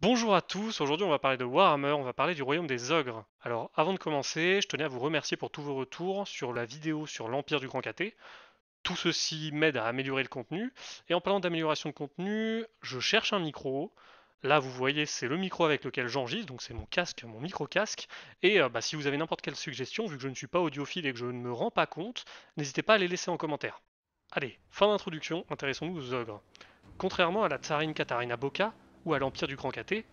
Bonjour à tous, aujourd'hui on va parler de Warhammer, on va parler du Royaume des Ogres. Alors avant de commencer, je tenais à vous remercier pour tous vos retours sur la vidéo sur l'Empire du Grand Cathay. Tout ceci m'aide à améliorer le contenu, et en parlant d'amélioration de contenu, je cherche un micro. Là vous voyez c'est le micro avec lequel j'enregistre, donc c'est mon casque, mon micro-casque. Et si vous avez n'importe quelle suggestion, vu que je ne suis pas audiophile et que je ne me rends pas compte, n'hésitez pas à les laisser en commentaire. Allez, fin d'introduction, intéressons-nous aux Ogres. Contrairement à la Tsarine Katarin Bokha, ou à l'Empire du Grand Cathay,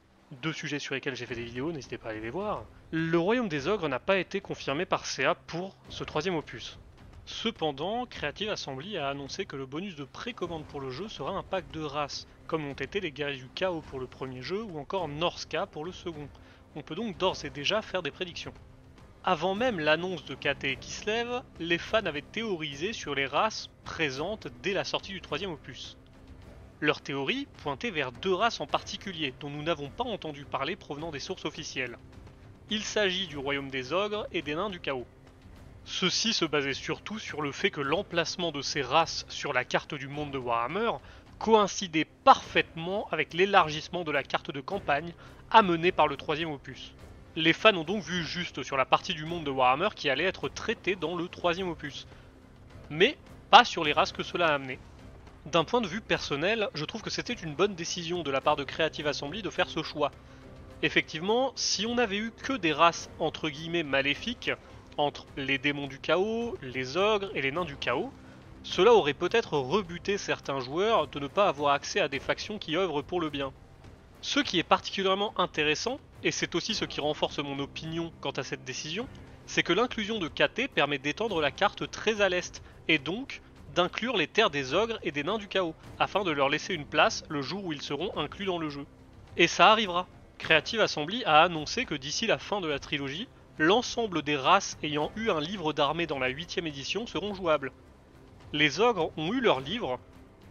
deux sujets sur lesquels j'ai fait des vidéos, n'hésitez pas à aller les voir, le Royaume des Ogres n'a pas été confirmé par CA pour ce troisième opus. Cependant, Creative Assembly a annoncé que le bonus de précommande pour le jeu sera un pack de races, comme l'ont été les guerriers du chaos pour le premier jeu ou encore Norska pour le second. On peut donc d'ores et déjà faire des prédictions. Avant même l'annonce de Cathay qui se lève, les fans avaient théorisé sur les races présentes dès la sortie du troisième opus. Leur théorie pointait vers deux races en particulier, dont nous n'avons pas entendu parler provenant des sources officielles. Il s'agit du Royaume des Ogres et des Nains du Chaos. Ceux-ci se basaient surtout sur le fait que l'emplacement de ces races sur la carte du monde de Warhammer coïncidait parfaitement avec l'élargissement de la carte de campagne amenée par le troisième opus. Les fans ont donc vu juste sur la partie du monde de Warhammer qui allait être traitée dans le troisième opus, mais pas sur les races que cela a amené. D'un point de vue personnel, je trouve que c'était une bonne décision de la part de Creative Assembly de faire ce choix. Effectivement, si on avait eu que des races entre guillemets maléfiques, entre les démons du chaos, les ogres et les nains du chaos, cela aurait peut-être rebuté certains joueurs de ne pas avoir accès à des factions qui œuvrent pour le bien. Ce qui est particulièrement intéressant, et c'est aussi ce qui renforce mon opinion quant à cette décision, c'est que l'inclusion de Cathay permet d'étendre la carte très à l'est, et donc d'inclure les terres des ogres et des nains du chaos, afin de leur laisser une place le jour où ils seront inclus dans le jeu. Et ça arrivera. Creative Assembly a annoncé que d'ici la fin de la trilogie, l'ensemble des races ayant eu un livre d'armée dans la 8e édition seront jouables. Les ogres ont eu leur livre,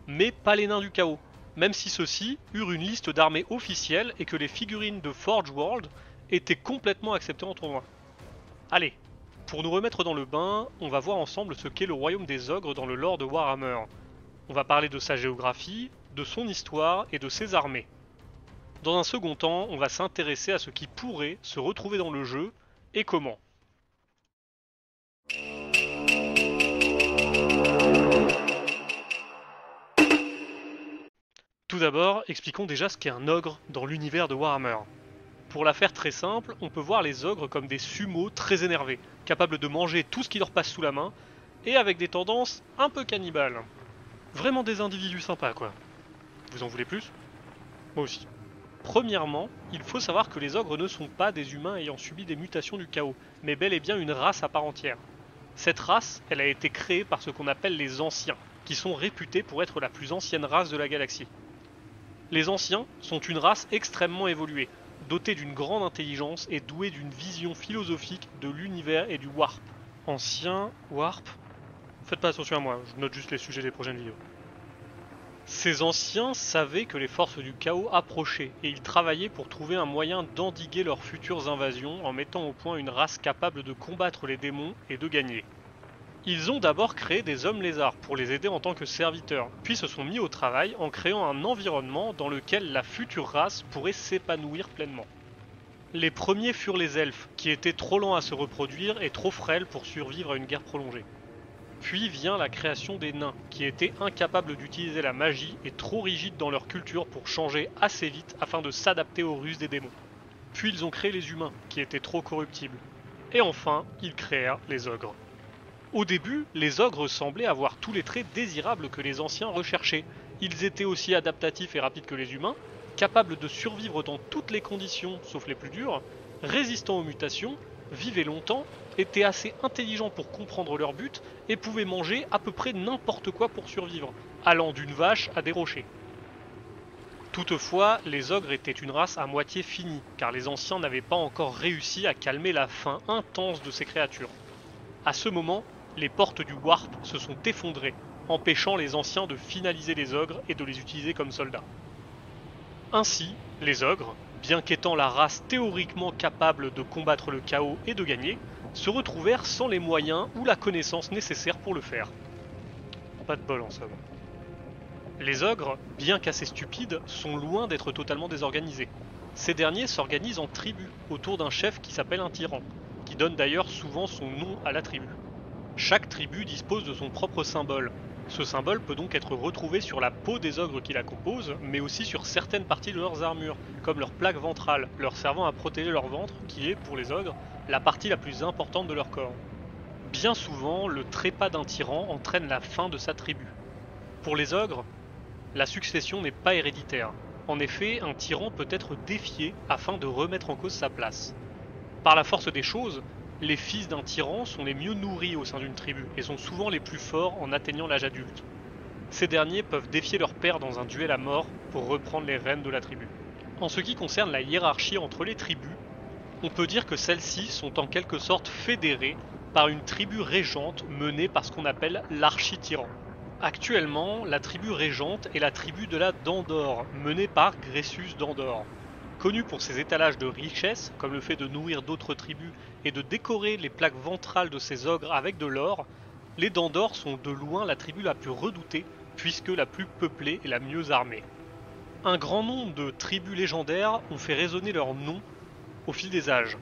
mais pas les nains du chaos, même si ceux-ci eurent une liste d'armées officielle et que les figurines de Forge World étaient complètement acceptées en tournoi. Allez, pour nous remettre dans le bain, on va voir ensemble ce qu'est le Royaume des Ogres dans le lore de Warhammer. On va parler de sa géographie, de son histoire et de ses armées. Dans un second temps, on va s'intéresser à ce qui pourrait se retrouver dans le jeu et comment. Tout d'abord, expliquons déjà ce qu'est un ogre dans l'univers de Warhammer. Pour la faire très simple, on peut voir les ogres comme des sumo très énervés, capables de manger tout ce qui leur passe sous la main, et avec des tendances un peu cannibales. Vraiment des individus sympas quoi. Vous en voulez plus? Moi aussi. Premièrement, il faut savoir que les ogres ne sont pas des humains ayant subi des mutations du chaos, mais bel et bien une race à part entière. Cette race, elle a été créée par ce qu'on appelle les Anciens, qui sont réputés pour être la plus ancienne race de la galaxie. Les Anciens sont une race extrêmement évoluée, dotés d'une grande intelligence et doués d'une vision philosophique de l'univers et du warp. Ancien, warp... Faites pas attention à moi, je note juste les sujets des prochaines vidéos. Ces anciens savaient que les forces du chaos approchaient, et ils travaillaient pour trouver un moyen d'endiguer leurs futures invasions en mettant au point une race capable de combattre les démons et de gagner. Ils ont d'abord créé des hommes lézards pour les aider en tant que serviteurs, puis se sont mis au travail en créant un environnement dans lequel la future race pourrait s'épanouir pleinement. Les premiers furent les elfes, qui étaient trop lents à se reproduire et trop frêles pour survivre à une guerre prolongée. Puis vient la création des nains, qui étaient incapables d'utiliser la magie et trop rigides dans leur culture pour changer assez vite afin de s'adapter aux ruses des démons. Puis ils ont créé les humains, qui étaient trop corruptibles. Et enfin, ils créèrent les ogres. Au début, les ogres semblaient avoir tous les traits désirables que les anciens recherchaient. Ils étaient aussi adaptatifs et rapides que les humains, capables de survivre dans toutes les conditions, sauf les plus dures, résistants aux mutations, vivaient longtemps, étaient assez intelligents pour comprendre leur but et pouvaient manger à peu près n'importe quoi pour survivre, allant d'une vache à des rochers. Toutefois, les ogres étaient une race à moitié finie, car les anciens n'avaient pas encore réussi à calmer la faim intense de ces créatures. À ce moment, les portes du Warp se sont effondrées, empêchant les anciens de finaliser les ogres et de les utiliser comme soldats. Ainsi, les ogres, bien qu'étant la race théoriquement capable de combattre le chaos et de gagner, se retrouvèrent sans les moyens ou la connaissance nécessaires pour le faire. Pas de bol en somme. Les ogres, bien qu'assez stupides, sont loin d'être totalement désorganisés. Ces derniers s'organisent en tribus autour d'un chef qui s'appelle un tyran, qui donne d'ailleurs souvent son nom à la tribu. Chaque tribu dispose de son propre symbole. Ce symbole peut donc être retrouvé sur la peau des ogres qui la composent, mais aussi sur certaines parties de leurs armures, comme leur plaque ventrale, leur servant à protéger leur ventre, qui est, pour les ogres, la partie la plus importante de leur corps. Bien souvent, le trépas d'un tyran entraîne la fin de sa tribu. Pour les ogres, la succession n'est pas héréditaire. En effet, un tyran peut être défié afin de remettre en cause sa place. Par la force des choses, les fils d'un tyran sont les mieux nourris au sein d'une tribu et sont souvent les plus forts en atteignant l'âge adulte. Ces derniers peuvent défier leur père dans un duel à mort pour reprendre les rênes de la tribu. En ce qui concerne la hiérarchie entre les tribus, on peut dire que celles-ci sont en quelque sorte fédérées par une tribu régente menée par ce qu'on appelle l'archi-tyran. Actuellement, la tribu régente est la tribu de la Dandor, menée par Greasus Dandor. Connu pour ses étalages de richesses, comme le fait de nourrir d'autres tribus et de décorer les plaques ventrales de ses ogres avec de l'or, les Dandor sont de loin la tribu la plus redoutée, puisque la plus peuplée et la mieux armée. Un grand nombre de tribus légendaires ont fait résonner leur nom au fil des âges.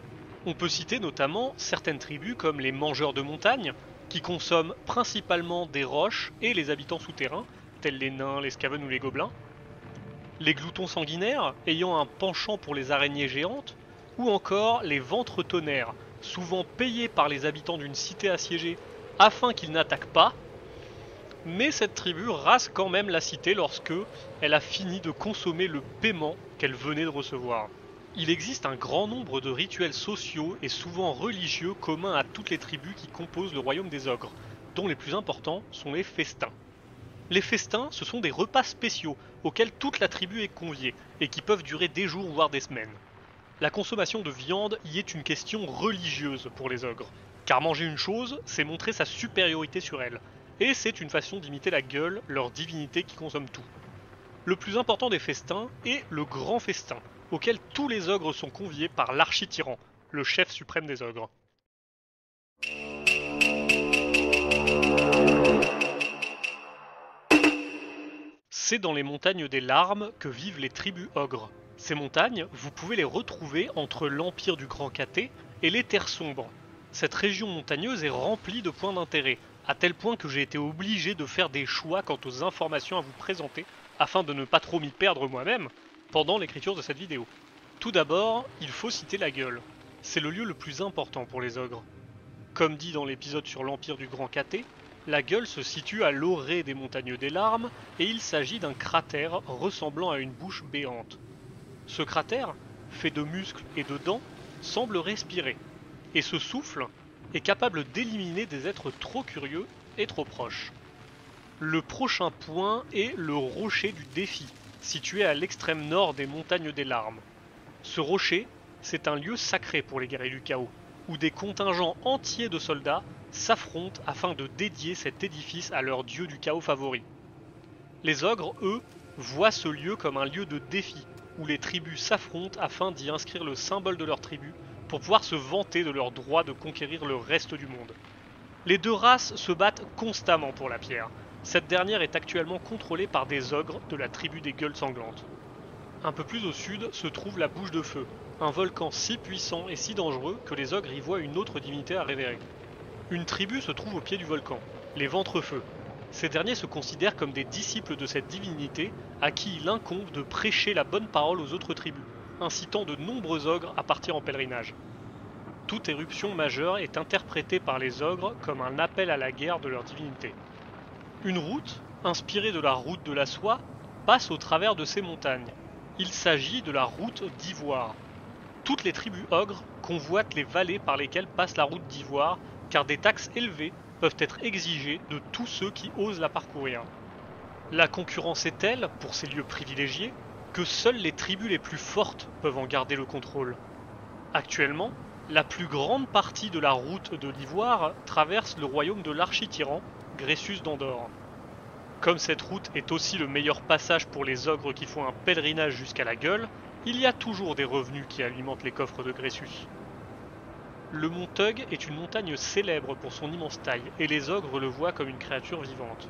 On peut citer notamment certaines tribus comme les mangeurs de montagne, qui consomment principalement des roches et les habitants souterrains, tels les nains, les scaven ou les gobelins, les gloutons sanguinaires, ayant un penchant pour les araignées géantes, ou encore les ventres tonnerres, souvent payés par les habitants d'une cité assiégée afin qu'ils n'attaquent pas, mais cette tribu rase quand même la cité lorsque elle a fini de consommer le paiement qu'elle venait de recevoir. Il existe un grand nombre de rituels sociaux et souvent religieux communs à toutes les tribus qui composent le royaume des ogres, dont les plus importants sont les festins. Les festins, ce sont des repas spéciaux auxquels toute la tribu est conviée et qui peuvent durer des jours voire des semaines. La consommation de viande y est une question religieuse pour les ogres, car manger une chose, c'est montrer sa supériorité sur elle, et c'est une façon d'imiter la gueule, leur divinité qui consomme tout. Le plus important des festins est le grand festin, auquel tous les ogres sont conviés par l'archi-tyran, le chef suprême des ogres. C'est dans les montagnes des larmes que vivent les tribus ogres. Ces montagnes, vous pouvez les retrouver entre l'Empire du Grand Cathay et les Terres Sombres. Cette région montagneuse est remplie de points d'intérêt, à tel point que j'ai été obligé de faire des choix quant aux informations à vous présenter, afin de ne pas trop m'y perdre moi-même pendant l'écriture de cette vidéo. Tout d'abord, il faut citer la Gueule. C'est le lieu le plus important pour les ogres. Comme dit dans l'épisode sur l'Empire du Grand Cathay, la Gueule se situe à l'orée des montagnes des larmes et il s'agit d'un cratère ressemblant à une bouche béante. Ce cratère, fait de muscles et de dents, semble respirer, et ce souffle est capable d'éliminer des êtres trop curieux et trop proches. Le prochain point est le Rocher du Défi, situé à l'extrême nord des montagnes des larmes. Ce rocher, c'est un lieu sacré pour les guerriers du chaos, où des contingents entiers de soldats s'affrontent afin de dédier cet édifice à leur dieu du chaos favori. Les ogres, eux, voient ce lieu comme un lieu de défi, où les tribus s'affrontent afin d'y inscrire le symbole de leur tribu pour pouvoir se vanter de leur droit de conquérir le reste du monde. Les deux races se battent constamment pour la pierre. Cette dernière est actuellement contrôlée par des ogres de la tribu des Gueules Sanglantes. Un peu plus au sud se trouve la Bouche de Feu, un volcan si puissant et si dangereux que les ogres y voient une autre divinité à révérer. Une tribu se trouve au pied du volcan, les Ventrefeux. Ces derniers se considèrent comme des disciples de cette divinité à qui il incombe de prêcher la bonne parole aux autres tribus, incitant de nombreux ogres à partir en pèlerinage. Toute éruption majeure est interprétée par les ogres comme un appel à la guerre de leur divinité. Une route, inspirée de la route de la soie, passe au travers de ces montagnes. Il s'agit de la route d'Ivoire. Toutes les tribus ogres convoitent les vallées par lesquelles passe la route d'Ivoire, car des taxes élevées peuvent être exigées de tous ceux qui osent la parcourir. La concurrence est telle, pour ces lieux privilégiés, que seules les tribus les plus fortes peuvent en garder le contrôle. Actuellement, la plus grande partie de la route de l'Ivoire traverse le royaume de l'archi-tyran, Greasus Dandor. Comme cette route est aussi le meilleur passage pour les ogres qui font un pèlerinage jusqu'à la Gueule, il y a toujours des revenus qui alimentent les coffres de Greasus. Le mont Tug est une montagne célèbre pour son immense taille, et les ogres le voient comme une créature vivante.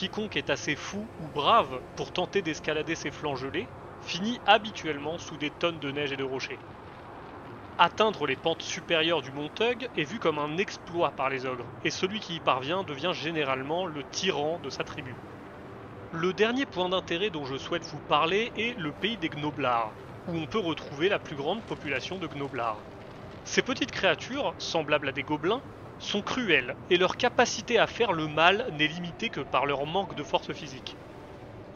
Quiconque est assez fou ou brave pour tenter d'escalader ces flancs gelés finit habituellement sous des tonnes de neige et de rochers. Atteindre les pentes supérieures du Mont Tug est vu comme un exploit par les ogres, et celui qui y parvient devient généralement le tyran de sa tribu. Le dernier point d'intérêt dont je souhaite vous parler est le pays des Gnoblars, où on peut retrouver la plus grande population de Gnoblars. Ces petites créatures, semblables à des gobelins, sont cruelles, et leur capacité à faire le mal n'est limitée que par leur manque de force physique.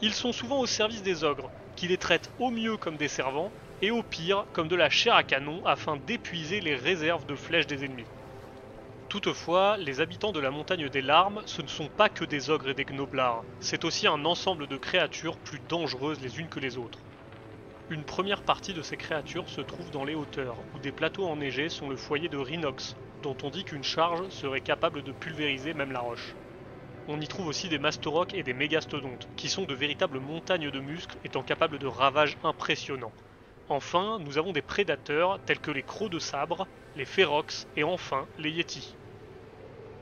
Ils sont souvent au service des ogres, qui les traitent au mieux comme des servants, et au pire comme de la chair à canon afin d'épuiser les réserves de flèches des ennemis. Toutefois, les habitants de la Montagne des Larmes, ce ne sont pas que des ogres et des gnoblars, c'est aussi un ensemble de créatures plus dangereuses les unes que les autres. Une première partie de ces créatures se trouve dans les hauteurs, où des plateaux enneigés sont le foyer de Rhinox, dont on dit qu'une charge serait capable de pulvériser même la roche. On y trouve aussi des Mastorocs et des Mégastodontes, qui sont de véritables montagnes de muscles étant capables de ravages impressionnants. Enfin, nous avons des prédateurs tels que les Crocs de Sabre, les Férox et enfin les Yétis.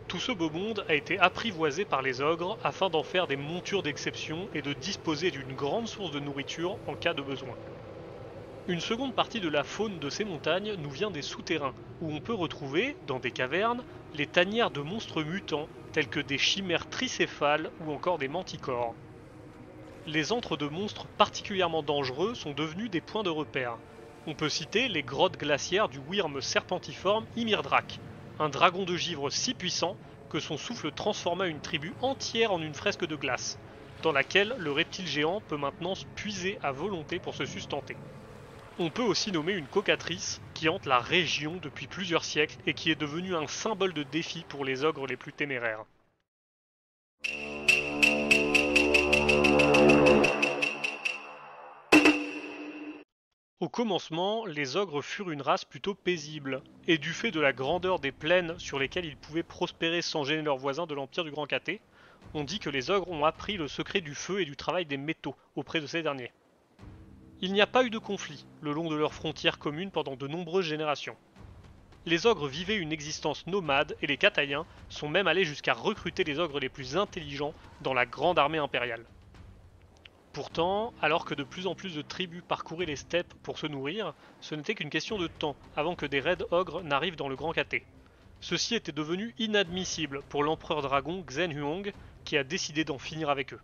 Tout ce beau monde a été apprivoisé par les ogres afin d'en faire des montures d'exception et de disposer d'une grande source de nourriture en cas de besoin. Une seconde partie de la faune de ces montagnes nous vient des souterrains, où on peut retrouver, dans des cavernes, les tanières de monstres mutants tels que des chimères tricéphales ou encore des manticores. Les antres de monstres particulièrement dangereux sont devenus des points de repère. On peut citer les grottes glaciaires du wyrm serpentiforme Imirdrak, un dragon de givre si puissant que son souffle transforma une tribu entière en une fresque de glace, dans laquelle le reptile géant peut maintenant se puiser à volonté pour se sustenter. On peut aussi nommer une cocatrice qui hante la région depuis plusieurs siècles et qui est devenue un symbole de défi pour les ogres les plus téméraires. Au commencement, les ogres furent une race plutôt paisible, et du fait de la grandeur des plaines sur lesquelles ils pouvaient prospérer sans gêner leurs voisins de l'Empire du Grand Cathay, on dit que les ogres ont appris le secret du feu et du travail des métaux auprès de ces derniers. Il n'y a pas eu de conflit le long de leurs frontières communes pendant de nombreuses générations. Les ogres vivaient une existence nomade et les Cathayiens sont même allés jusqu'à recruter les ogres les plus intelligents dans la grande armée impériale. Pourtant, alors que de plus en plus de tribus parcouraient les steppes pour se nourrir, ce n'était qu'une question de temps avant que des raids ogres n'arrivent dans le Grand Cathay. Ceci était devenu inadmissible pour l'empereur dragon Xen Huong, qui a décidé d'en finir avec eux.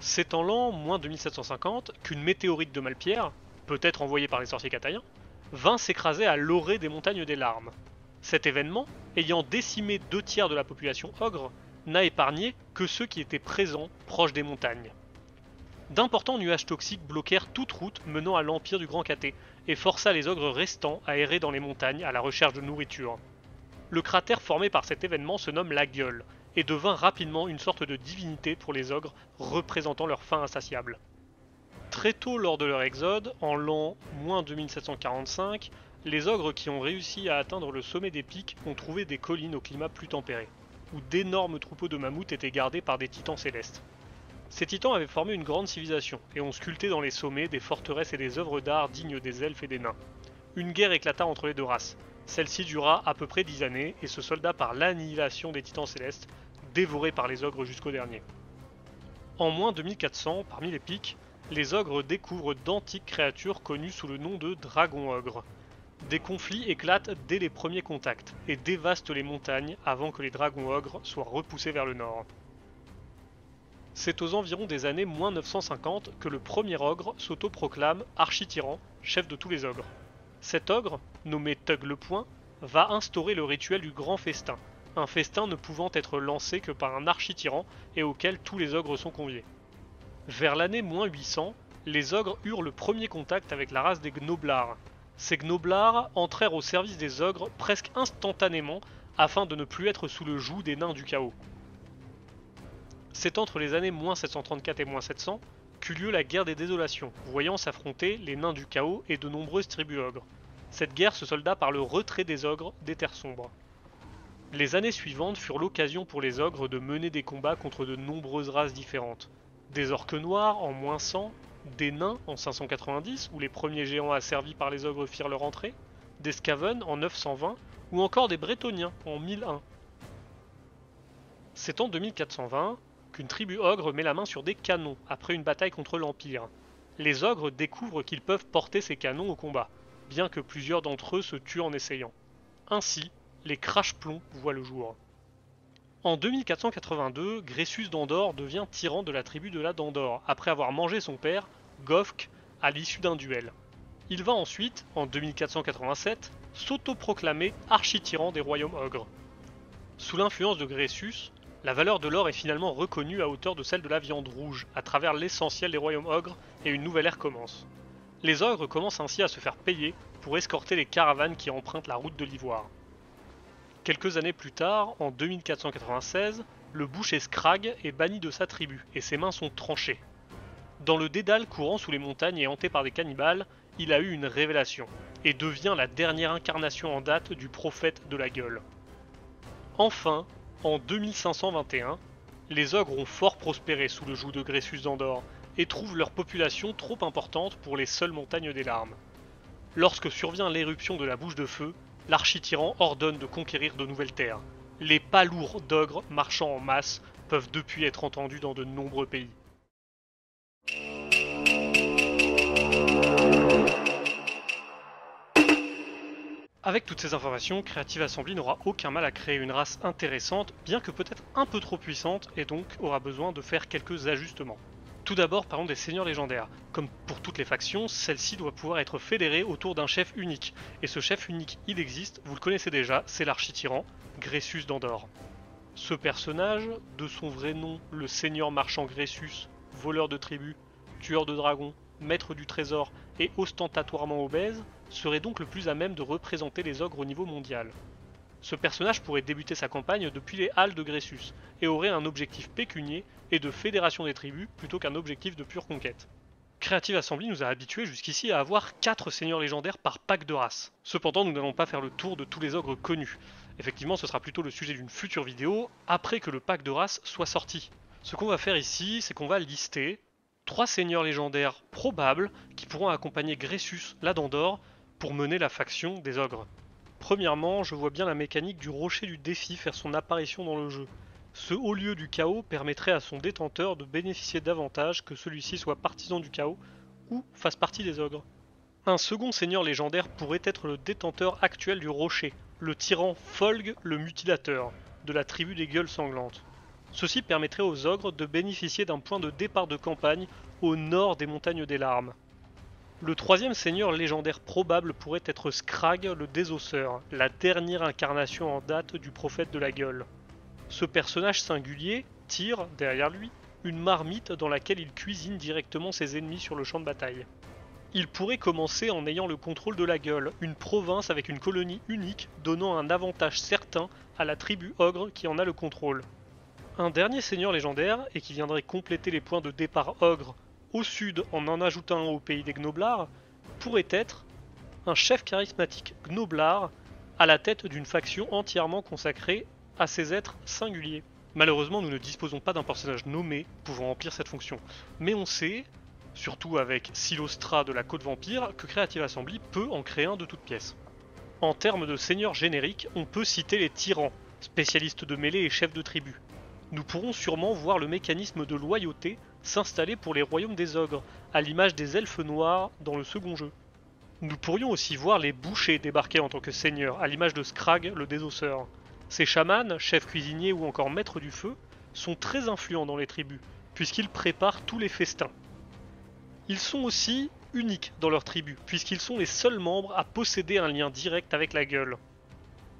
C'est en l'an moins 2750 qu'une météorite de Malpierre, peut-être envoyée par les sorciers cathayiens, vint s'écraser à l'orée des Montagnes des Larmes. Cet événement, ayant décimé 2/3 de la population ogre, n'a épargné que ceux qui étaient présents proches des montagnes. D'importants nuages toxiques bloquèrent toute route menant à l'Empire du Grand Cathay et força les ogres restants à errer dans les montagnes à la recherche de nourriture. Le cratère formé par cet événement se nomme la Gueule et devint rapidement une sorte de divinité pour les ogres représentant leur faim insatiable. Très tôt lors de leur exode, en l'an moins 2745, les ogres qui ont réussi à atteindre le sommet des pics ont trouvé des collines au climat plus tempéré, où d'énormes troupeaux de mammouths étaient gardés par des titans célestes. Ces titans avaient formé une grande civilisation et ont sculpté dans les sommets des forteresses et des œuvres d'art dignes des elfes et des nains. Une guerre éclata entre les deux races. Celle-ci dura à peu près 10 années et se solda par l'annihilation des titans célestes, dévorés par les ogres jusqu'au dernier. En moins 2400, parmi les pics, les ogres découvrent d'antiques créatures connues sous le nom de dragons-ogres. Des conflits éclatent dès les premiers contacts et dévastent les montagnes avant que les dragons-ogres soient repoussés vers le nord. C'est aux environs des années moins 950 que le premier ogre s'autoproclame archi-tyran, chef de tous les ogres. Cet ogre, nommé Thug le Poing, va instaurer le rituel du grand festin, un festin ne pouvant être lancé que par un archi-tyran et auquel tous les ogres sont conviés. Vers l'année moins 800, les ogres eurent le premier contact avec la race des Gnoblars. Ces Gnoblars entrèrent au service des ogres presque instantanément afin de ne plus être sous le joug des Nains du Chaos. C'est entre les années moins 734 et moins 700 qu'eut lieu la guerre des Désolations, voyant s'affronter les Nains du Chaos et de nombreuses tribus ogres. Cette guerre se solda par le retrait des ogres des terres sombres. Les années suivantes furent l'occasion pour les ogres de mener des combats contre de nombreuses races différentes. Des orques noirs en moins 100, des nains en 590 où les premiers géants asservis par les ogres firent leur entrée, des scaven en 920 ou encore des bretoniens en 1001. C'est en 2420 qu'une tribu ogre met la main sur des canons après une bataille contre l'Empire. Les ogres découvrent qu'ils peuvent porter ces canons au combat, bien que plusieurs d'entre eux se tuent en essayant. Ainsi, les crache-plombs voient le jour. En 2482, Greasus Dandor devient tyran de la tribu de la Dandor, après avoir mangé son père, Gofk, à l'issue d'un duel. Il va ensuite, en 2487, s'autoproclamer archi-tyran des royaumes ogres. Sous l'influence de Greasus, la valeur de l'or est finalement reconnue à hauteur de celle de la viande rouge, à travers l'essentiel des royaumes ogres, et une nouvelle ère commence. Les ogres commencent ainsi à se faire payer pour escorter les caravanes qui empruntent la route de l'Ivoire. Quelques années plus tard, en 2496, le boucher Scrag est banni de sa tribu, et ses mains sont tranchées. Dans le dédale courant sous les montagnes et hanté par des cannibales, il a eu une révélation, et devient la dernière incarnation en date du prophète de la Gueule. Enfin, en 2521, les ogres ont fort prospéré sous le joug de Greasus Dandor, et trouvent leur population trop importante pour les seules montagnes des larmes. Lorsque survient l'éruption de la Bouche de Feu, l'archi-tyran ordonne de conquérir de nouvelles terres. Les pas lourds d'ogres marchant en masse peuvent depuis être entendus dans de nombreux pays. Avec toutes ces informations, Creative Assembly n'aura aucun mal à créer une race intéressante, bien que peut-être un peu trop puissante, et donc aura besoin de faire quelques ajustements. Tout d'abord, parlons des seigneurs légendaires. Comme pour toutes les factions, celle-ci doit pouvoir être fédérée autour d'un chef unique. Et ce chef unique, il existe, vous le connaissez déjà, c'est l'archi-tyran, Greasus Dandor. Ce personnage, de son vrai nom, le seigneur marchand Greasus, voleur de tribus, tueur de dragons, maître du trésor et ostentatoirement obèse, serait donc le plus à même de représenter les ogres au niveau mondial. Ce personnage pourrait débuter sa campagne depuis les halles de Greasus, et aurait un objectif pécunier et de fédération des tribus plutôt qu'un objectif de pure conquête. Creative Assembly nous a habitués jusqu'ici à avoir 4 seigneurs légendaires par pack de race. Cependant, nous n'allons pas faire le tour de tous les ogres connus. Effectivement, ce sera plutôt le sujet d'une future vidéo, après que le pack de race soit sorti. Ce qu'on va faire ici, c'est qu'on va lister 3 seigneurs légendaires probables qui pourront accompagner Greasus, la Dandor, pour mener la faction des ogres. Premièrement, je vois bien la mécanique du Rocher du Défi faire son apparition dans le jeu. Ce haut lieu du chaos permettrait à son détenteur de bénéficier davantage que celui-ci soit partisan du chaos ou fasse partie des ogres. Un second seigneur légendaire pourrait être le détenteur actuel du rocher, le tyran Folg le Mutilateur, de la tribu des Gueules Sanglantes. Ceci permettrait aux ogres de bénéficier d'un point de départ de campagne au nord des Montagnes des Larmes. Le troisième seigneur légendaire probable pourrait être Scrag le Désosseur, la dernière incarnation en date du prophète de la Gueule. Ce personnage singulier tire, derrière lui, une marmite dans laquelle il cuisine directement ses ennemis sur le champ de bataille. Il pourrait commencer en ayant le contrôle de la Gueule, une province avec une colonie unique donnant un avantage certain à la tribu ogre qui en a le contrôle. Un dernier seigneur légendaire, et qui viendrait compléter les points de départ ogre au sud en ajoutant un au pays des Gnoblars, pourrait être un chef charismatique Gnoblar à la tête d'une faction entièrement consacrée à ces êtres singuliers. Malheureusement, nous ne disposons pas d'un personnage nommé pouvant remplir cette fonction, mais on sait, surtout avec Silostra de la Côte Vampire, que Creative Assembly peut en créer un de toutes pièces. En termes de seigneurs génériques, on peut citer les tyrans, spécialistes de mêlée et chefs de tribu. Nous pourrons sûrement voir le mécanisme de loyauté s'installer pour les royaumes des ogres, à l'image des elfes noirs dans le second jeu. Nous pourrions aussi voir les bouchers débarquer en tant que seigneurs, à l'image de Scrag le Désosseur. Ces chamans, chefs cuisiniers ou encore maîtres du feu, sont très influents dans les tribus, puisqu'ils préparent tous les festins. Ils sont aussi uniques dans leur tribu, puisqu'ils sont les seuls membres à posséder un lien direct avec la Gueule.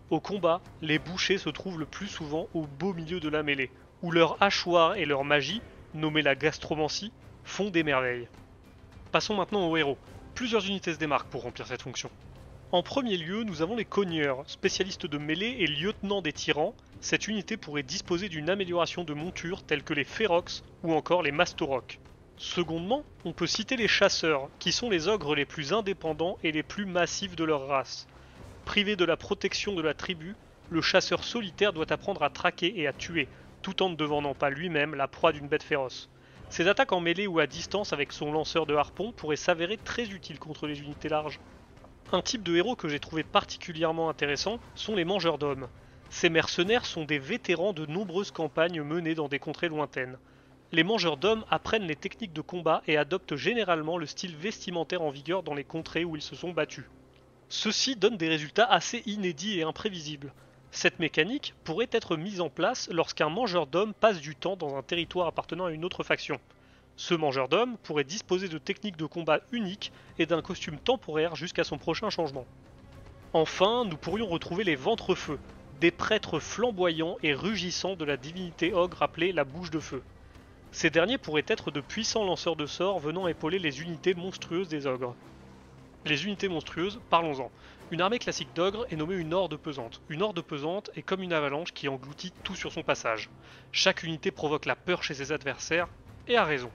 Au combat, les bouchers se trouvent le plus souvent au beau milieu de la mêlée, où leur hachoir et leur magie, nommée la gastromancie, font des merveilles. Passons maintenant aux héros. Plusieurs unités se démarquent pour remplir cette fonction. En premier lieu, nous avons les cogneurs, spécialistes de mêlée et lieutenants des tyrans. Cette unité pourrait disposer d'une amélioration de monture telles que les Férox ou encore les Mastorocs. Secondement, on peut citer les chasseurs, qui sont les ogres les plus indépendants et les plus massifs de leur race. Privé de la protection de la tribu, le chasseur solitaire doit apprendre à traquer et à tuer, tout en ne devenant pas lui-même la proie d'une bête féroce. Ses attaques en mêlée ou à distance avec son lanceur de harpon pourraient s'avérer très utiles contre les unités larges. Un type de héros que j'ai trouvé particulièrement intéressant sont les mangeurs d'hommes. Ces mercenaires sont des vétérans de nombreuses campagnes menées dans des contrées lointaines. les mangeurs d'hommes apprennent les techniques de combat et adoptent généralement le style vestimentaire en vigueur dans les contrées où ils se sont battus. Ceci donne des résultats assez inédits et imprévisibles. Cette mécanique pourrait être mise en place lorsqu'un mangeur d'hommes passe du temps dans un territoire appartenant à une autre faction. Ce mangeur d'hommes pourrait disposer de techniques de combat uniques et d'un costume temporaire jusqu'à son prochain changement. Enfin, nous pourrions retrouver les Ventrefeux, des prêtres flamboyants et rugissants de la divinité ogre appelée la Bouche de feu. Ces derniers pourraient être de puissants lanceurs de sorts venant épauler les unités monstrueuses des ogres. Les unités monstrueuses, parlons-en. Une armée classique d'ogres est nommée une horde pesante. Une horde pesante est comme une avalanche qui engloutit tout sur son passage. Chaque unité provoque la peur chez ses adversaires, et à raison.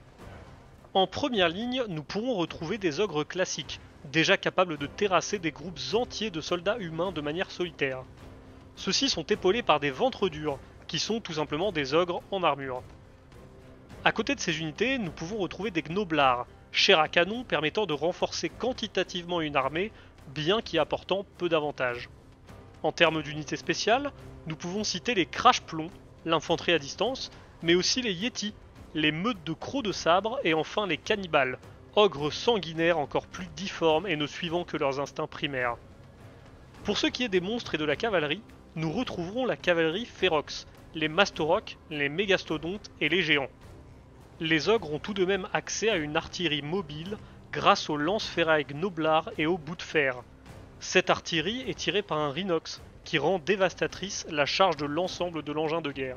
En première ligne, nous pourrons retrouver des ogres classiques, déjà capables de terrasser des groupes entiers de soldats humains de manière solitaire. Ceux-ci sont épaulés par des ventres durs, qui sont tout simplement des ogres en armure. À côté de ces unités, nous pouvons retrouver des Gnoblars, chairs à canon permettant de renforcer quantitativement une armée, bien qu'y apportant peu d'avantages. En termes d'unités spéciales, nous pouvons citer les crache-plomb, l'infanterie à distance, mais aussi les Yétis, les meutes de crocs de sabre et enfin les cannibales, ogres sanguinaires encore plus difformes et ne suivant que leurs instincts primaires. Pour ce qui est des monstres et de la cavalerie, nous retrouverons la cavalerie Férox, les Mastorocs, les Mégastodontes et les géants. Les ogres ont tout de même accès à une artillerie mobile grâce aux lance-ferrailles Gnoblars et aux bouts de fer. Cette artillerie est tirée par un Rhinox, qui rend dévastatrice la charge de l'ensemble de l'engin de guerre.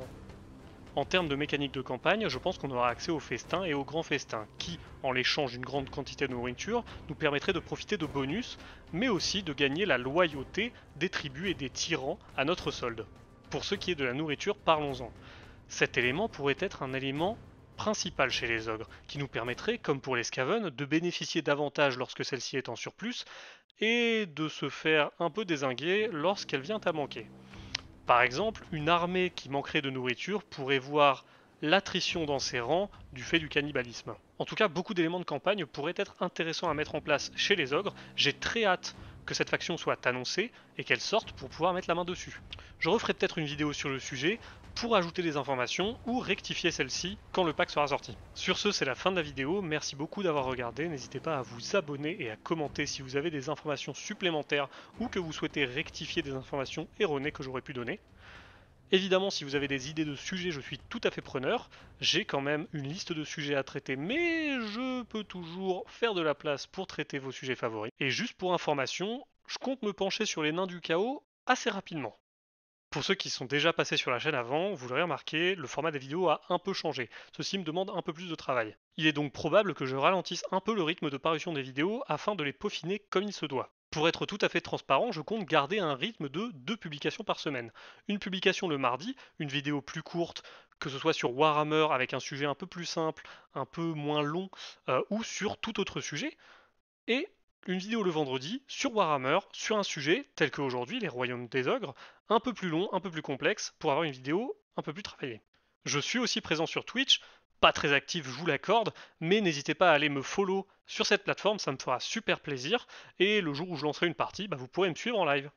En termes de mécanique de campagne, je pense qu'on aura accès aux festins et aux grands festins, qui, en l'échange d'une grande quantité de nourriture, nous permettraient de profiter de bonus, mais aussi de gagner la loyauté des tribus et des tyrans à notre solde. Pour ce qui est de la nourriture, parlons-en. Cet élément pourrait être un aliment principal chez les ogres, qui nous permettrait, comme pour les scaven, de bénéficier davantage lorsque celle-ci est en surplus, et de se faire un peu dézinguer lorsqu'elle vient à manquer. Par exemple, une armée qui manquerait de nourriture pourrait voir l'attrition dans ses rangs du fait du cannibalisme. En tout cas, beaucoup d'éléments de campagne pourraient être intéressants à mettre en place chez les ogres. J'ai très hâte que cette faction soit annoncée et qu'elle sorte pour pouvoir mettre la main dessus. Je referai peut-être une vidéo sur le sujet pour ajouter des informations ou rectifier celle-ci quand le pack sera sorti. Sur ce, c'est la fin de la vidéo, merci beaucoup d'avoir regardé, n'hésitez pas à vous abonner et à commenter si vous avez des informations supplémentaires ou que vous souhaitez rectifier des informations erronées que j'aurais pu donner. Évidemment, si vous avez des idées de sujets, je suis tout à fait preneur. J'ai quand même une liste de sujets à traiter, mais je peux toujours faire de la place pour traiter vos sujets favoris. Et juste pour information, je compte me pencher sur les Nains du Chaos assez rapidement. Pour ceux qui sont déjà passés sur la chaîne avant, vous l'aurez remarqué, le format des vidéos a un peu changé. Ceci me demande un peu plus de travail. Il est donc probable que je ralentisse un peu le rythme de parution des vidéos afin de les peaufiner comme il se doit. Pour être tout à fait transparent, je compte garder un rythme de 2 publications par semaine. Une publication le mardi, une vidéo plus courte, que ce soit sur Warhammer avec un sujet un peu plus simple, un peu moins long, ou sur tout autre sujet, et une vidéo le vendredi sur Warhammer, sur un sujet tel qu'aujourd'hui, les Royaumes des Ogres, un peu plus long, un peu plus complexe, pour avoir une vidéo un peu plus travaillée. Je suis aussi présent sur Twitch, pas très actif, je vous l'accorde, mais n'hésitez pas à aller me follow sur cette plateforme, ça me fera super plaisir, et le jour où je lancerai une partie, vous pourrez me suivre en live.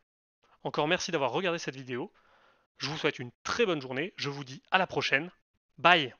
Encore merci d'avoir regardé cette vidéo, je vous souhaite une très bonne journée, je vous dis à la prochaine, bye!